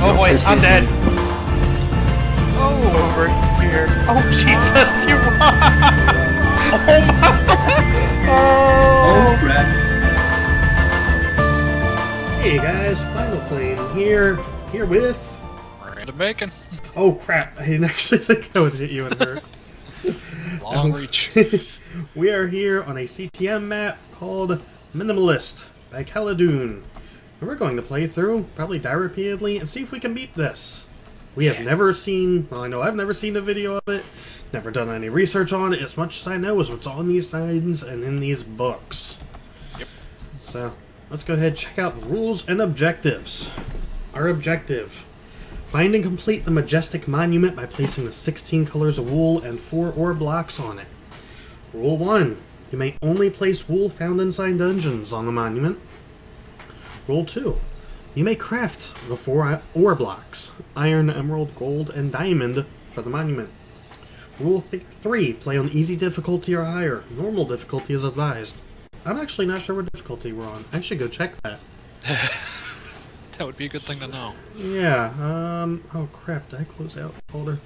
Oh boy, I'm dead. Oh, over here. Oh Jesus, you oh my. Oh. Oh crap. Hey guys, Final Flame here. Here with Random Bacon. Oh crap, I didn't actually think I would hit you in her. Long reach. We are here on a CTM map called Minimalist by Caladoon. And we're going to play through, probably die repeatedly, and see if we can beat this. We have never seen, well I know I've never seen a video of it, never done any research on it, as much as I know is what's on these signs and in these books. Yep. So, let's go ahead and check out the rules and objectives. Our objective: find and complete the majestic monument by placing the 16 colors of wool and 4 ore blocks on it. Rule 1. You may only place wool found inside dungeons on the monument. Rule 2. You may craft the 4 ore blocks, iron, emerald, gold, and diamond for the monument. Rule 3. Play on easy difficulty or higher. Normal difficulty is advised. I'm actually not sure what difficulty we're on. I should go check that. That would be a good thing to know. Yeah, oh crap, did I close out the folder?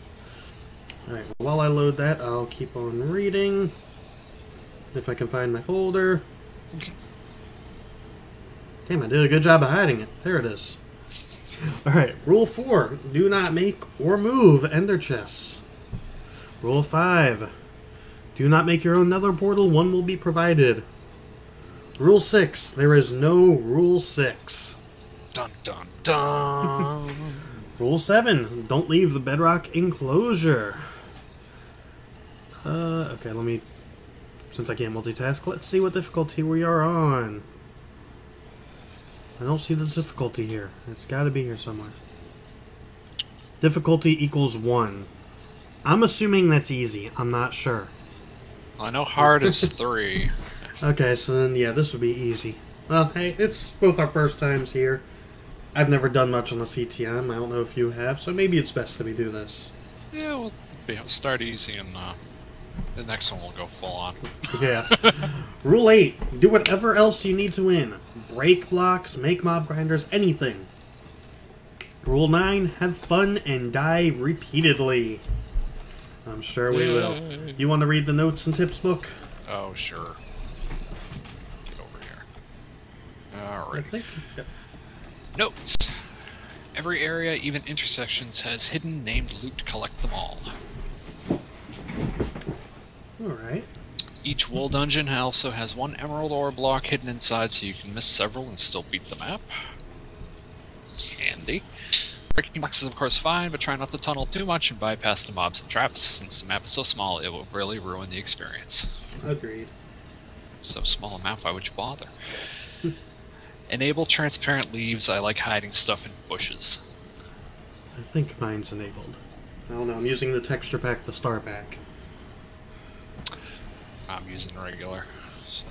Alright, while I load that, I'll keep on reading. If I can find my folder. Damn, I did a good job of hiding it. There it is. Alright, Rule 4. Do not make or move ender chests. Rule 5. Do not make your own nether portal. One will be provided. Rule 6. There is no Rule 6. Dun dun dun! Rule 7. Don't leave the bedrock enclosure. Okay, let me... Since I can't multitask, let's see what difficulty we are on. I don't see the difficulty here. It's got to be here somewhere. Difficulty equals 1. I'm assuming that's easy. I'm not sure. I know hard is 3. Okay, so then, yeah, this would be easy. Well, hey, it's both our first times here. I've never done much on the CTM. I don't know if you have, so maybe it's best that we do this. Yeah, we'll start easy and... the next one will go full on. Yeah. Rule 8. Do whatever else you need to win. Break blocks, make mob grinders, anything. Rule 9. Have fun and die repeatedly. I'm sure we will. You want to read the notes and tips book? Oh, sure. Get over here. Alright. Yep. Notes. Every area, even intersections, has hidden named loot. Collect them all. Alright. Each wool dungeon also has 1 emerald ore block hidden inside, so you can miss several and still beat the map. Handy. Breaking blocks is of course fine, but try not to tunnel too much and bypass the mobs and traps. Since the map is so small, it will really ruin the experience. Agreed. So small a map, why would you bother? Enable transparent leaves. I like hiding stuff in bushes. I think mine's enabled. I don't know, I'm using the texture pack, the star pack. I'm using regular, so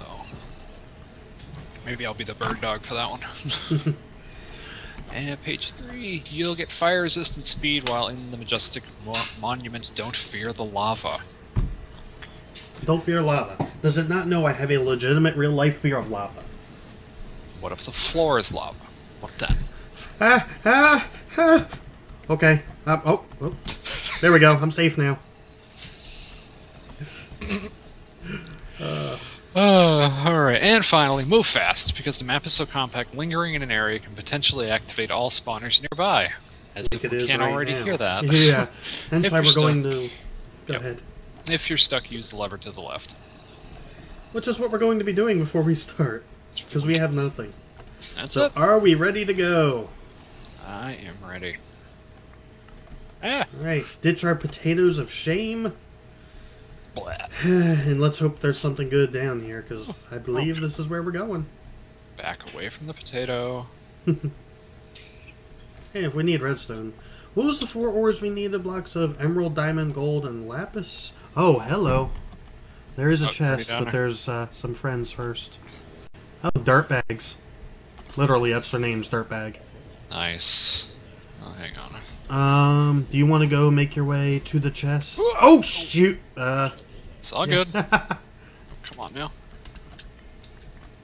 maybe I'll be the bird dog for that one. And page 3, you'll get fire resistant speed while in the majestic monument. Don't fear the lava. Don't fear lava. Does it not know I have a legitimate real life fear of lava? What if the floor is lava? What then? Okay. Oh, there we go. I'm safe now. Alright, and finally, move fast. Because the map is so compact, lingering in an area can potentially activate all spawners nearby. As if we can't already hear that. Yeah, and if we're going to... Go ahead. If you're stuck, use the lever to the left. Which is what we're going to be doing before we start. Because we have nothing. That's it. Are we ready to go? I am ready. Ah! Alright, ditch our potatoes of shame. And let's hope there's something good down here, because I believe this is where we're going. Back away from the potato. Hey, if we need redstone. What was the 4 ores we needed? Blocks of emerald, diamond, gold, and lapis? Oh, hello. There is a chest, but there's some friends first. Oh, dirtbags. Literally, that's their names, dirtbag. Nice. Oh, hang on. Do you want to go make your way to the chest? Whoa. Oh, shoot! It's all good. Oh, come on now.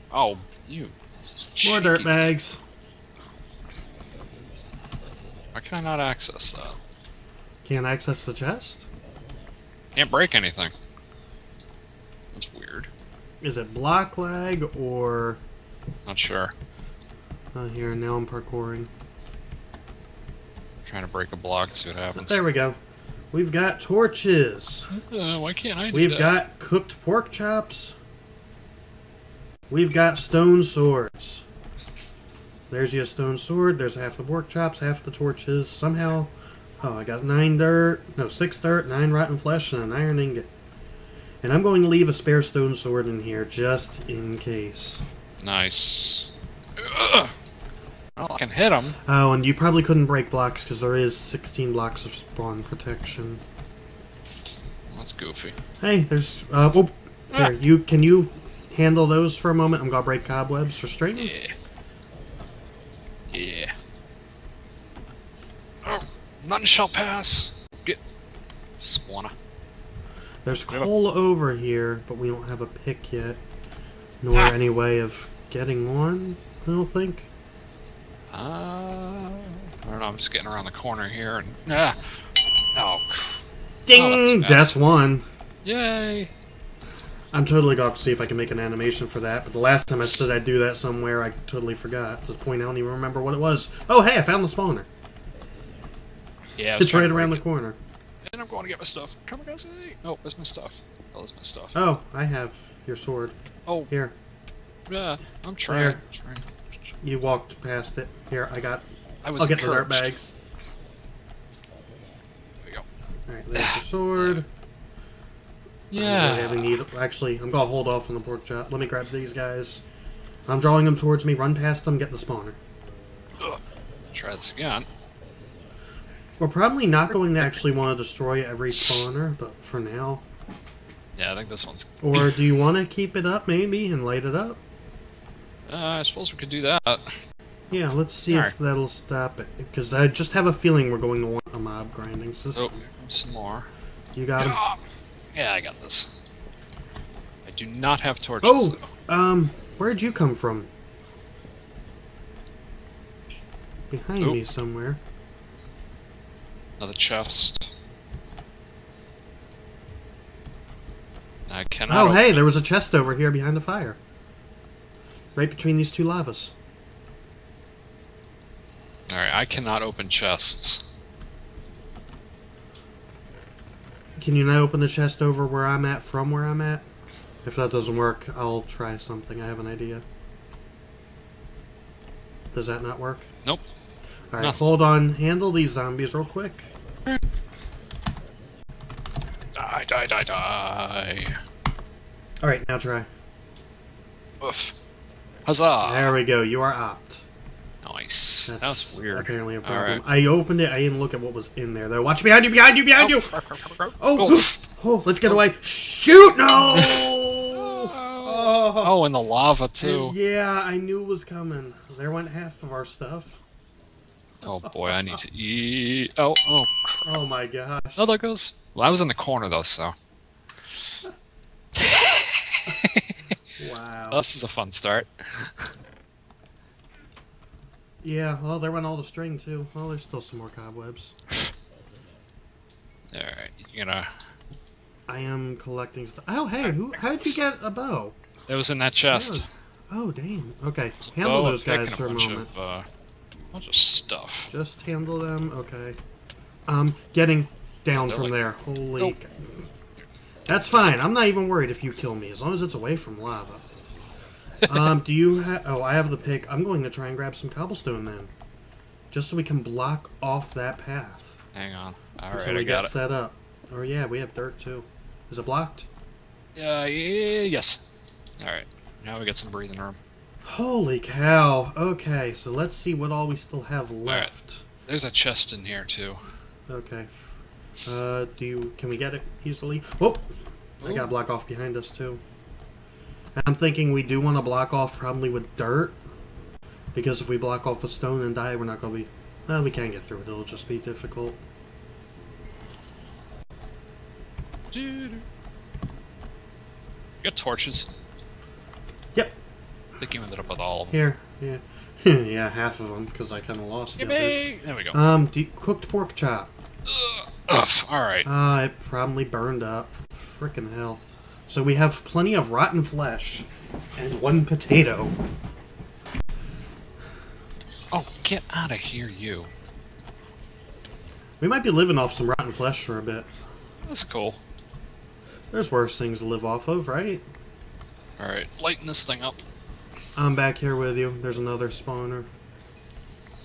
Oh, you. More dirt bags. can I not access that? Can't access the chest? Can't break anything. That's weird. Is it block lag or... Not sure. Not here, now I'm parkouring. Trying to break a block and see what happens. There we go. We've got torches. Why can't I do We've that? Got cooked pork chops. We've got stone swords. There's your stone sword. There's half the pork chops, half the torches. Somehow, oh, I got 6 dirt, 9 rotten flesh, and an iron ingot. And I'm going to leave a spare stone sword in here just in case. Nice. Ugh. Well, I can hit him. Oh, and you probably couldn't break blocks because there is 16 blocks of spawn protection. That's goofy. Hey, there's. Oh, there. Ah. You can you handle those for a moment? I'm gonna break cobwebs for straightening. Yeah. Yeah. Oh, none shall pass. Get swanna. There's coal over here, but we don't have a pick yet, nor any way of getting one. I don't think. I don't know, I'm just getting around the corner here and... Oh, ding! Oh, that's one. Yay! I'm totally going to have to see if I can make an animation for that, but the last time I said I'd do that somewhere, I totally forgot. To the point I don't even remember what it was. Oh, hey, I found the spawner. Yeah, it's right around the corner. And I'm going to get my stuff. Come on, guys. Oh, that's my stuff. Oh, that's my stuff. Oh, I have your sword. Oh. Here. Yeah, I'm trying. There. You walked past it. Here, I got... I'll get the dirt bags. There we go. Alright, there's your sword. Yeah. I really need... Actually, I'm gonna hold off on the pork chop. Let me grab these guys. I'm drawing them towards me. Run past them, get the spawner. Ugh. Try this again. We're probably not going to actually want to destroy every spawner, but for now... Yeah, I think this one's... Or do you want to keep it up, maybe, and light it up? I suppose we could do that. Yeah, let's see if that'll stop it. Because I just have a feeling we're going to want a mob grinding system. Oh, some more. You got him? Yeah, I got this. I do not have torches, though. Where'd you come from? Behind me somewhere. Another chest. I cannot... Oh, hey, there was a chest over here behind the fire. Right between these two lavas. Alright, I cannot open chests. Can you not open the chest over where I'm at from where I'm at? If that doesn't work, I'll try something. I have an idea. Does that not work? Nope. Alright, hold on. Handle these zombies real quick. Die, die, die, die. Alright, now try. Oof. Huzzah! There we go. You are opt. Nice. That's weird. Apparently a problem. Right. I opened it. I didn't look at what was in there, though. Watch behind you! Behind you! Behind you! Oh, let's get away! Shoot! No! Oh, and the lava too. And yeah, I knew it was coming. There went half of our stuff. Oh boy, I need to eat. Oh. Crap. Oh my gosh. Oh, there goes. Well, I was in the corner though, so. Wow. This is a fun start. Yeah, well, there went all the string, too. Well, there's still some more cobwebs. Alright, you gonna... I am collecting stuff. Oh, hey, how'd you get a bow? It was in that chest. Oh, damn. Okay, handle those guys for a moment. A bunch of stuff. Just handle them, okay. Getting down from there. Holy... That's fine. I'm not even worried if you kill me, as long as it's away from lava. Do you have... Oh, I have the pick. I'm going to try and grab some cobblestone, then. Just so we can block off that path. Hang on. Alright, I got it. Set up. Oh, yeah, we have dirt, too. Is it blocked? Yes. Alright. Now we got some breathing room. Holy cow. Okay, so let's see what all we still have left. Right. There's a chest in here, too. Okay. Can we get it easily? Whoop! I got a block off behind us, too. I'm thinking we do want to block off probably with dirt. Because if we block off with stone and die, we're not going to be... Well, we can't get through it. It'll just be difficult. You got torches? Yep. I think you ended up with all of them. Here, yeah. Yeah, half of them, because I kind of lost the others. There we go. Deep cooked pork chop. Ugh, alright. It probably burned up. Frickin' hell. So we have plenty of rotten flesh and one potato. Oh, get out of here, you. We might be living off some rotten flesh for a bit. That's cool. There's worse things to live off of, right? Alright, lighten this thing up. I'm back here with you. There's another spawner.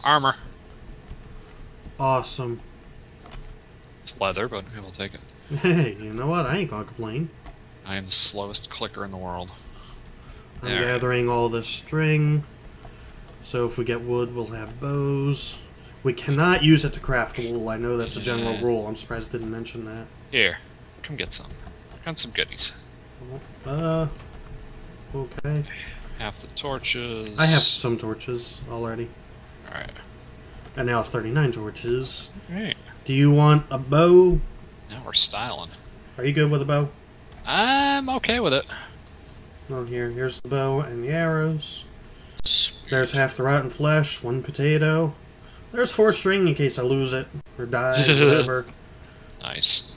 Armor. Awesome. It's leather, but we'll take it. Hey, you know what? I ain't gonna complain. I am the slowest clicker in the world. I'm gathering all this string. So if we get wood, we'll have bows. We cannot use it to craft wool. I know that's a general rule. I'm surprised it didn't mention that. Here, come get some. Got some goodies. Okay. Half the torches. I have some torches already. Alright. I now have 39 torches. Alright. Do you want a bow? Now we're styling. Are you good with a bow? I'm okay with it. Oh, here's the bow and the arrows. Sweet. There's half the rotten flesh, one potato. There's 4 string in case I lose it or die or whatever. Nice.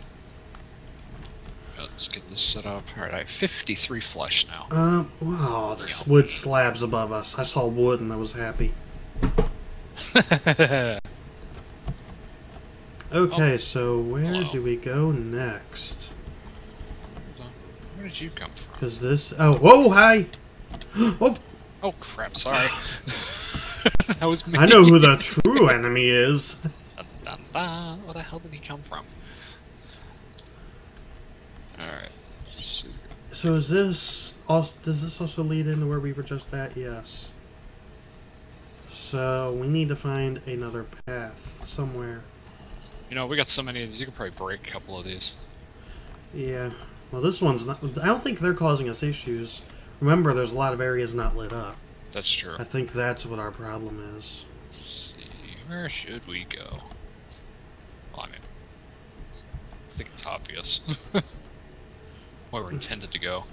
Let's get this set up. Alright, I have 53 flesh now. Wow, there's wood slabs above us. I saw wood and I was happy. Okay, so where do we go next? Where did you come from? Because this... Oh, whoa, hi! Oh! Oh, crap, sorry. That was me. I know who the true enemy is. Where the hell did he come from? Alright. So is this also, does this also lead into where we were just at? Yes. So we need to find another path somewhere. You know, we got so many of these, you can probably break a couple of these. Yeah. Well, this one's not... I don't think they're causing us issues. Remember, there's a lot of areas not lit up. That's true. I think that's what our problem is. Let's see. Where should we go? Well, I mean, I think it's obvious. Where we're intended to go.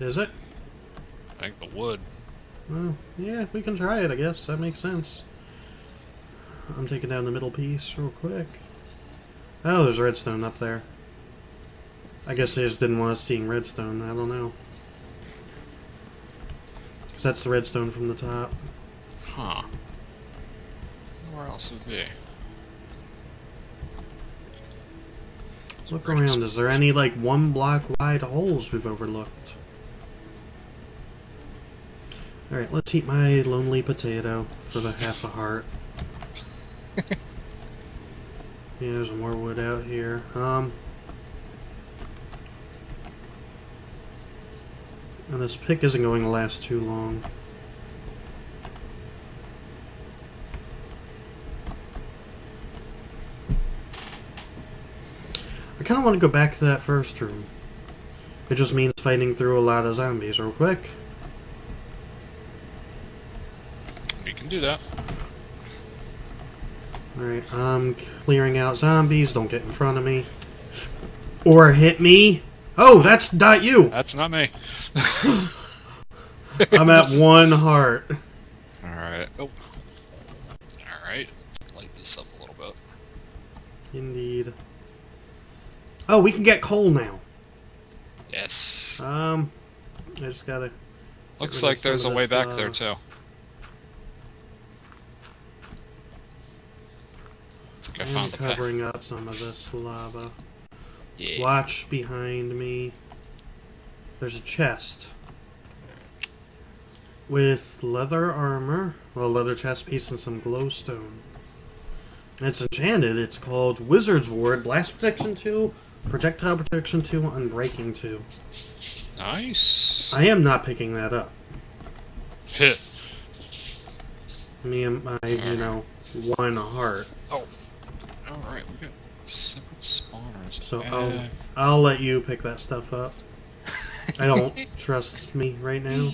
Is it? I think the wood. Well, yeah, we can try it, I guess. That makes sense. I'm taking down the middle piece real quick. Oh, there's redstone up there. I guess they just didn't want us seeing redstone. I don't know. Because that's the redstone from the top. Huh. Where else would be? Look around. Is there any, like, 1-block-wide holes we've overlooked? Alright, let's eat my lonely potato for the half a heart. Yeah, there's more wood out here. And this pick isn't going to last too long. I kind of want to go back to that first room. It just means fighting through a lot of zombies real quick. We can do that. Alright, I'm clearing out zombies. Don't get in front of me. Or hit me. Oh, that's not you. That's not me. I'm at 1 heart. Alright. Oh. Alright. Let's light this up a little bit. Indeed. Oh, we can get coal now. Yes. I just gotta... Looks like there's a way back there, too. I'm covering up some of this lava. Yeah. Watch behind me. There's a chest. With leather armor. Well, leather chest piece and some glowstone. It's enchanted. It's called Wizard's Ward. Blast Protection 2, Projectile Protection 2, Unbreaking 2. Nice. I am not picking that up. Hit. Me and my, you know, 1 heart. Oh. Alright, we got separate spawners. So I'll let you pick that stuff up. I don't trust me right now.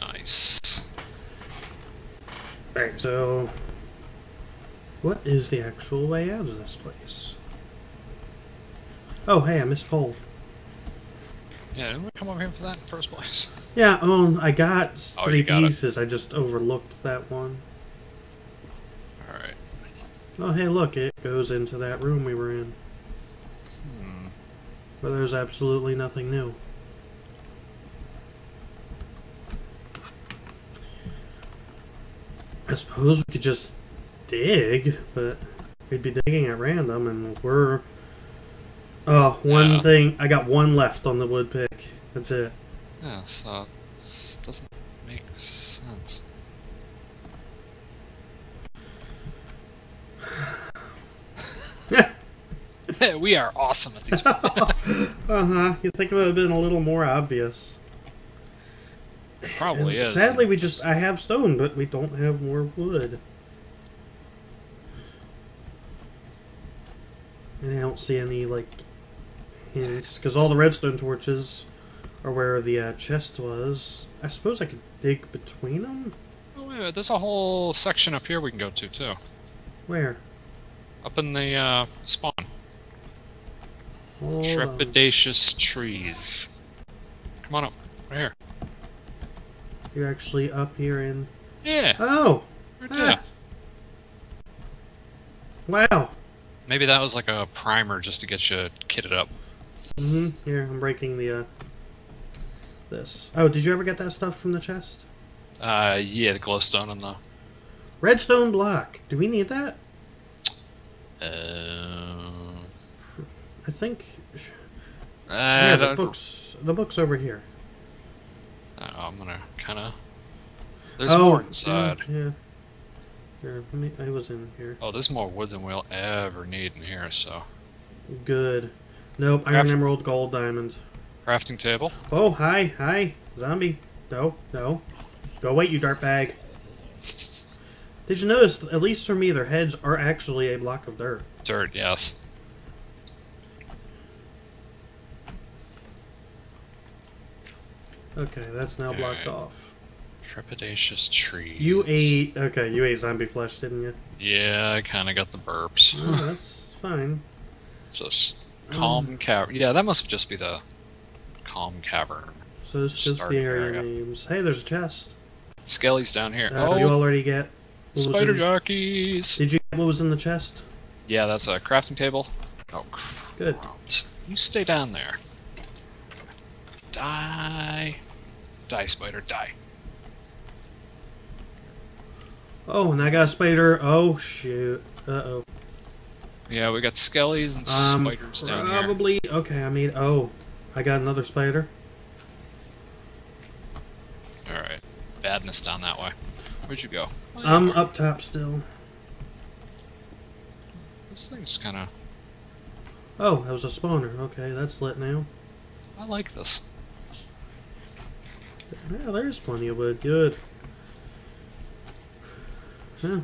Nice. Alright, so what is the actual way out of this place? Oh, hey, I missed cold. Yeah, didn't we come over here for that in the first place? Yeah, I got three pieces. I just overlooked that one. Alright. Oh, hey, look, it goes into that room we were in. Hmm. Where there's absolutely nothing new. I suppose we could just dig, but we'd be digging at random, and we're... Oh, one thing. I got one left on the wood pick. That's it. Yeah, so it doesn't make sense. We are awesome at these points. Uh-huh. You'd think it would have been a little more obvious. It probably is. Sadly, we just... I have stone, but we don't have more wood. And I don't see any, like... Because all the redstone torches are where the chest was. I suppose I could dig between them? Oh, wait a minute. There's a whole section up here we can go to, too. Where? Up in the spawn. Hold Trepidatious on. Trees. Come on up. Right here. You're actually up here in... Yeah. Oh! Yeah. Wow. Maybe that was like a primer just to get you kitted up. Mm-hmm. Here, I'm breaking the, this. Oh, did you ever get that stuff from the chest? Yeah, the glowstone and the... Redstone block. Do we need that? I think... yeah, the books. The book's over here. I don't know, I'm gonna kinda... There's more inside. Yeah. I was in here. Oh, there's more wood than we'll ever need in here, so... Good. Nope, iron, emerald, gold, diamond. Crafting table. Oh, hi, hi. Zombie. No, no. Go away, you dartbag. Did you notice, at least for me, their heads are actually a block of dirt. Dirt, yes. Okay, that's now blocked off. Trepidatious trees. You ate... Okay, you ate zombie flesh, didn't you? Yeah, I kind of got the burps. Oh, that's fine. It's a calm cavern. Yeah, that must just be the calm cavern. So it's just the area names. Hey, there's a chest. Skelly's down here. Oh, you already get... Spider jockeys! Did you get what was in the chest? Yeah, that's a crafting table. Oh, crumbs. Good. You stay down there. Die. Die, spider, die. Oh, and I got a spider. Oh, shoot. Uh-oh. Yeah, we got skellies and spiders down here. Probably... Okay, I mean... Oh, I got another spider. Alright. Badness down that way. Where'd you go? Well, I'm up top still. This thing's kind of... Oh, that was a spawner. Okay, that's lit now. I like this. Yeah, there's plenty of wood. Good. Yeah.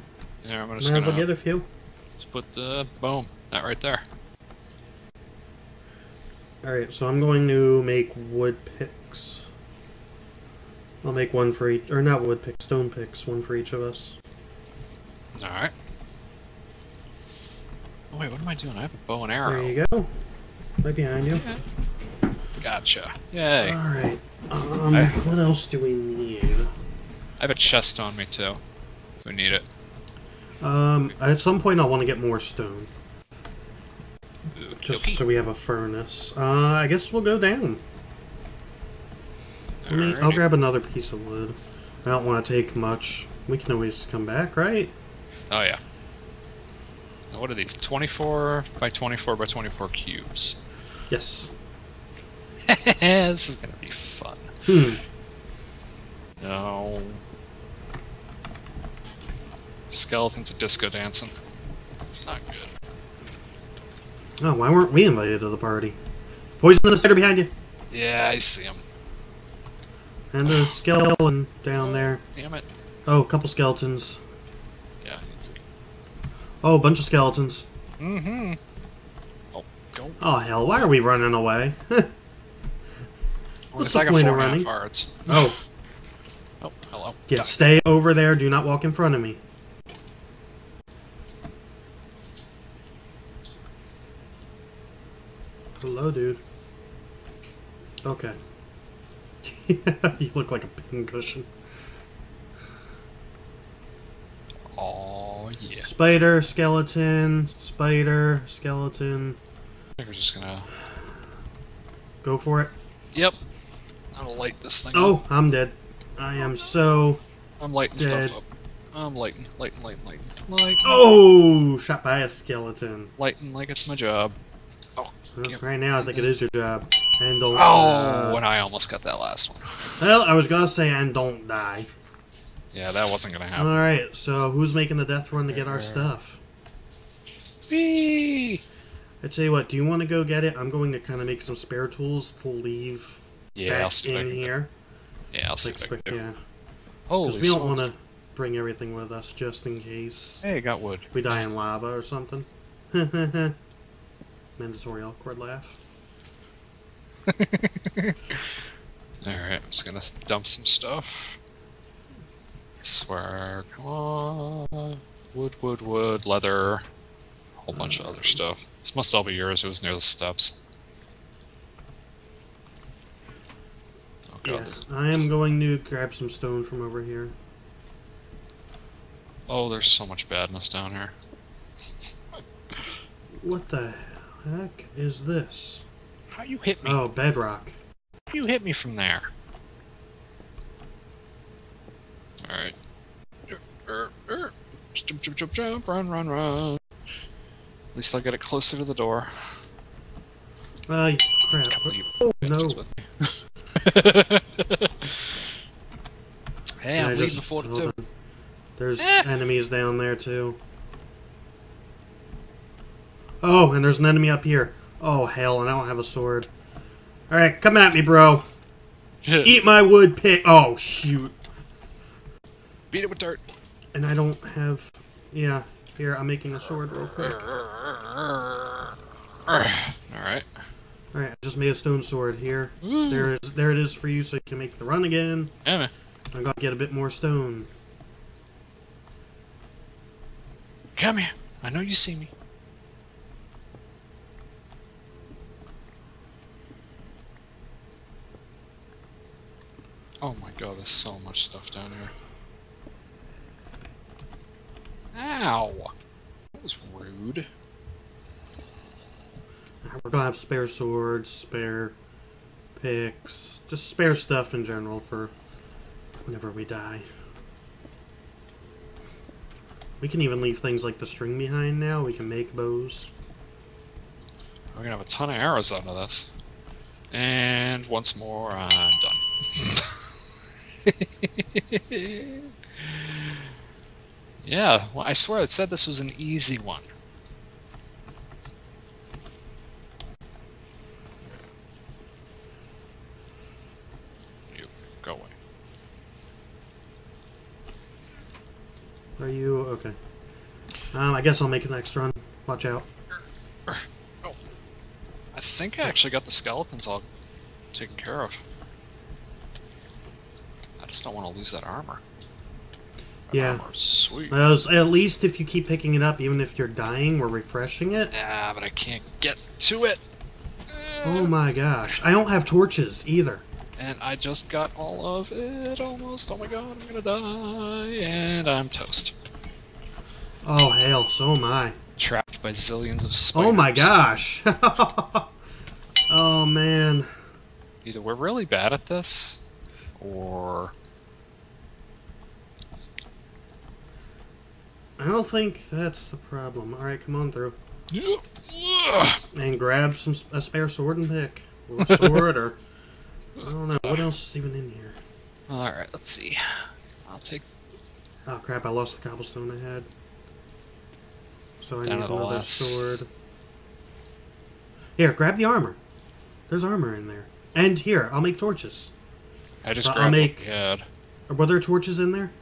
Yeah, I'm just gonna get a few. Just put the boom that right there. All right, so I'm going to make wood picks. I'll make one for each, or not wood picks, stone picks, one for each of us. All right. Oh wait, what am I doing? I have a bow and arrow. There you go. Right behind you. Okay. Gotcha. Yay. All right. What else do we need? I have a chest on me too. We need it. At some point I want to get more stone. Just so we have a furnace. I guess we'll go down. I'll grab another piece of wood. I don't want to take much. We can always come back, right? Oh, yeah. Now, what are these? 24 by 24 by 24 cubes. Yes. This is going to be fun. No... Skeletons are disco dancing. It's not good. Oh, why weren't we invited to the party? Poison the spider behind you! Yeah, I see him. And a skeleton down there. Damn it. Oh, a couple skeletons. Yeah, I need to. Oh, a bunch of skeletons. Mm-hmm. Oh, go. Oh, hell, why are we running away? What's the point of running? Oh. Oh, hello. Yeah, stay over there. Do not walk in front of me. Hello, dude. Okay. You look like a pincushion. Oh yeah. Spider, skeleton, spider, skeleton. I think we're just gonna go for it. Yep. I'm gonna light this thing up. Oh, I'm dead. I am so. I'm lighting dead. Stuff up. I'm lighting. Oh, shot by a skeleton. Lighting like it's my job. Oh, well, right now I think it is your job. And don't die. Oh, and I almost got that last one. Well, I was gonna say, and don't die. Yeah, that wasn't gonna happen. Alright, so who's making the death run to get our stuff? Me! I tell you what, do you want to go get it? I'm going to kind of make some spare tools to leave back in here. Yeah, I'll see if I can do it. Because we don't want to bring everything with us just in case. Hey, got wood. We die in lava or something. Mandatory awkward laugh. Alright, I'm just gonna dump some stuff. Swear, come on. Wood, wood, wood, leather, a whole bunch of other stuff. This must all be yours, it was near the steps. Oh god, this. I am going to grab some stone from over here. Oh, there's so much badness down here. What the heck is this? How you hit me? Oh, bedrock. How you hit me from there? Alright. Jump, jump, jump, jump, run, run, run. At least I'll get it closer to the door. Crap. Oh, no. Hey, I'm leaving before the 2. There's enemies down there, too. Oh, and there's an enemy up here. Oh, hell, and I don't have a sword. Alright, come at me, bro. Eat my wood pick. Oh, shoot. Beat it with dirt. And I don't have... Yeah, here, I'm making a sword real quick. Alright. Alright, I just made a stone sword here. Ooh. There it is for you so you can make the run again. Yeah, man. I gotta get a bit more stone. Come here. I know you see me. Oh my god, there's so much stuff down here. Ow! That was rude. We're gonna have spare swords, spare picks, just spare stuff in general for whenever we die. We can even leave things like the string behind now. We can make bows. We're gonna have a ton of arrows out of this. And once more, I'm done. Yeah, well, I swear it said this was an easy one. You, go away. Are you... okay. I guess I'll make an next run. Watch out. Oh. I think I actually got the skeletons all taken care of. I just don't want to lose that armor. Yeah. Sweet. At least if you keep picking it up, even if you're dying, we're refreshing it. Ah, but I can't get to it. Oh my gosh. I don't have torches either. And I just got all of it almost. Oh my god, I'm gonna die. And I'm toast. Oh hell, so am I. Trapped by zillions of spiders. Oh my gosh. Oh man. Either we're really bad at this, or... I don't think that's the problem. Alright, come on through. And grab a spare sword and pick. Or a sword, or... I don't know. What else is even in here? Alright, let's see. I'll take... Oh, crap. I lost the cobblestone I had. So I need another sword. Here, grab the armor. There's armor in there. And here, I'll make torches. I just grabbed... Were there torches in there?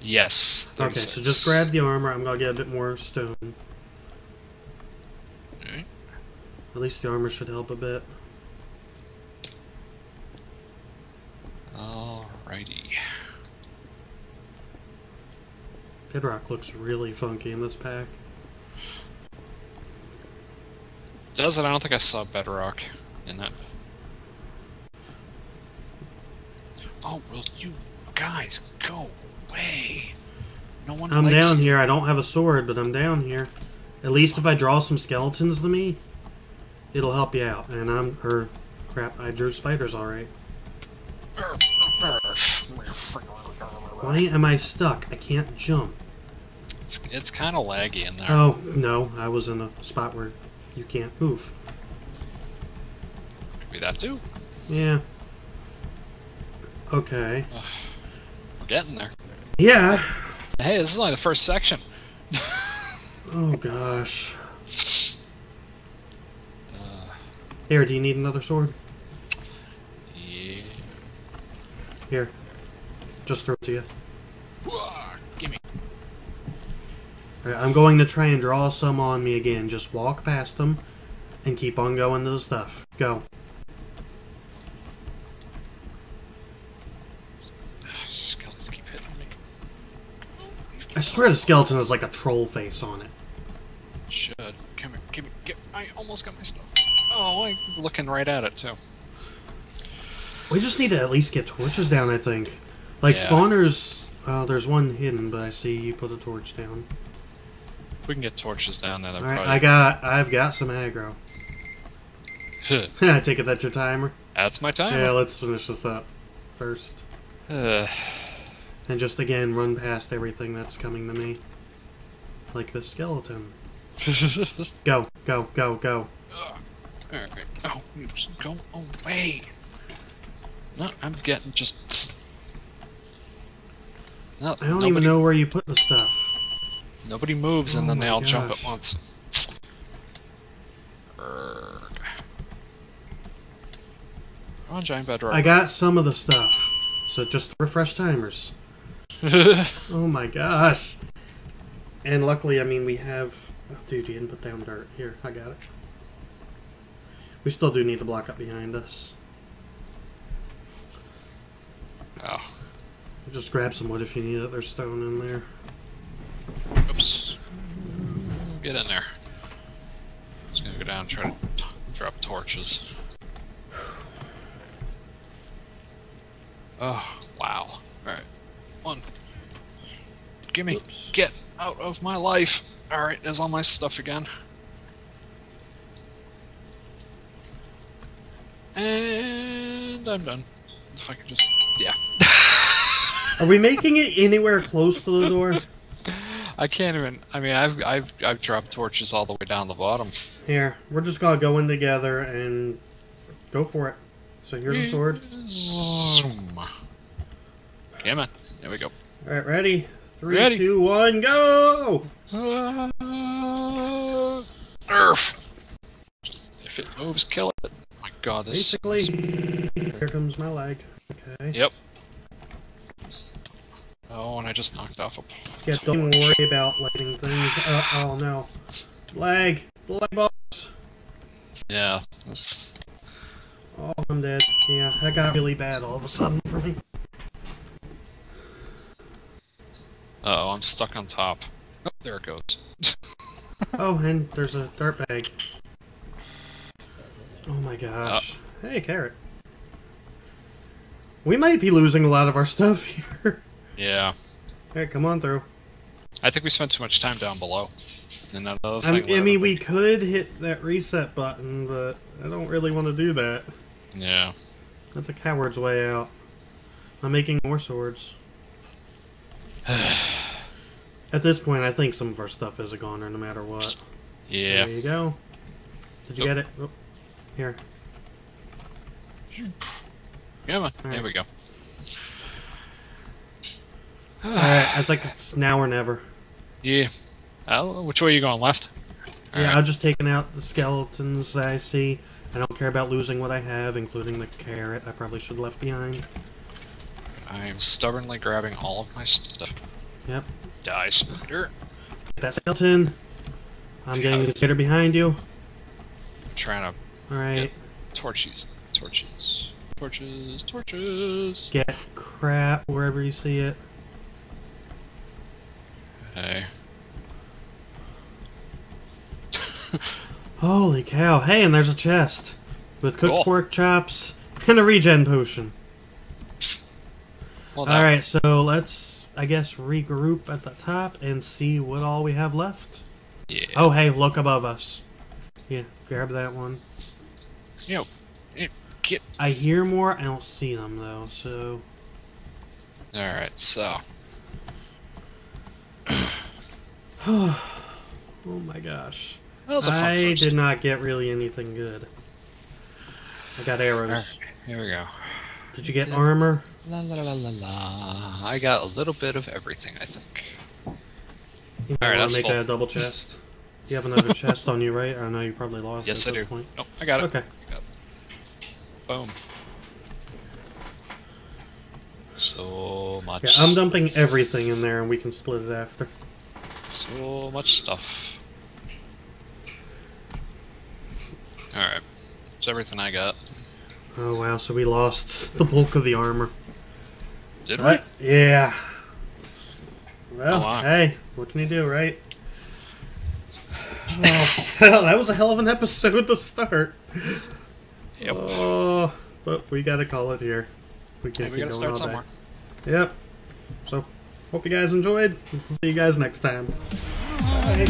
Yes. 36. Okay, so just grab the armor. I'm gonna get a bit more stone. Alright. At least the armor should help a bit. Alrighty. Bedrock looks really funky in this pack. does it. I don't think I saw bedrock in it. Oh, will you guys go away? No one likes you. I'm down here. I don't have a sword, but I'm down here. At least if I draw some skeletons to me, it'll help you out. And I'm... or crap, I drew spiders alright. Why am I stuck? I can't jump. It's kind of laggy in there. Oh, no. I was in a spot where you can't move. Could be that too. Yeah. Okay. We're getting there. Yeah. Hey, this is only the first section. Oh, gosh. Here, do you need another sword? Yeah. Here. Just throw it to you. Gimme. Alright, I'm going to try and draw some on me again. Just walk past them and keep on going to the stuff. Go. Skeletons keep hitting me. I swear the skeleton has like a troll face on it. Should. Come here, give me. I almost got my stuff. Oh, I'm looking right at it, too. We just need to at least get torches down, I think. Like, yeah. Spawners, there's one hidden, but I see you put a torch down. If we can get torches down there, that'll probably... I've got some aggro. I take it that's your timer? That's my timer. Yeah, let's finish this up first. And just, again, run past everything that's coming to me. Like the skeleton. Go, go, go, go. Alright. Oh, go away! No, I'm getting just... No, I don't even know where you put the stuff. Nobody moves, and then they all jump at once. Come on, giant bedrock. I got some of the stuff, so just refresh timers. Oh my gosh! And luckily, I mean, we have. Oh, dude, you didn't put down dirt. Here, I got it. We still do need to block up behind us. Oh. Just grab some wood if you need it. There's stone in there. Oops. Get in there. Just gonna go down and try to drop torches. Oh, wow. Alright. One. Gimme. Oops. Get out of my life. Alright, there's all my stuff again. And I'm done. If I could just... Yeah. Are we making it anywhere close to the door? I can't even. I mean, I've dropped torches all the way down the bottom. Here, we're just gonna go in together and go for it. So here's a sword. Zoom. Come on, there we go. All right, ready? Three, 2, 1, go! Earth. If it moves, kill it. Oh my God, this. Basically, here comes my leg. Okay. Yep. Oh, and I just knocked off a torch. Yeah, don't worry about lighting things up. Oh, no. Lag! The lag boss! Yeah, that's... Oh, I'm dead. Yeah, that got really bad all of a sudden for me. Uh-oh, I'm stuck on top. Oh, there it goes. Oh, and there's a dirt bag. Oh my gosh. Hey, Carrot. We might be losing a lot of our stuff here. Yeah. Hey, come on through. I think we spent too much time down below. And I mean, we could hit that reset button, but I don't really want to do that. Yeah. That's a coward's way out. I'm making more swords. At this point, I think some of our stuff is a goner, no matter what. Yeah. There you go. Did you get it? Oh. Here. Come on. Right. There we go. Alright, I think it's now or never. Yeah. Which way are you going? Left? All yeah, right. I'm just taking out the skeletons that I see. I don't care about losing what I have, including the carrot I probably should have left behind. I am stubbornly grabbing all of my stuff. Yep. Die, spider. That skeleton. I'm getting the spider behind you. I'm trying to... Alright. Torches. Torches. Torches. Torches. Get crap wherever you see it. Holy cow. Hey, and there's a chest. With cooked pork chops and a regen potion. Well, alright, so let's, I guess, regroup at the top and see what all we have left. Yeah. Oh, hey, look above us. Yeah, grab that one. Yo. I hear more. I don't see them, though, so... Alright, so... Oh my gosh. That was a fun first. I did not get really anything good. I got arrows. Right, here we go. Did you get armor? La, la, la, la, la. I got a little bit of everything, I think. You might want to make that a double chest. You have another chest on you, right? I know you probably lost it. Yes, I do. Point. Nope, I got it. Okay. I got it. Boom. So much. Yeah, I'm dumping everything in there and we can split it after. So much stuff. Alright. That's everything I got. Oh wow, so we lost the bulk of the armor. Did we? Yeah. Well, hey, what can you do, right? Oh, hell, that was a hell of an episode to start. Yep. Oh, but we gotta call it here. We can't keep going all day. Yep. So, hope you guys enjoyed. See you guys next time. Bye.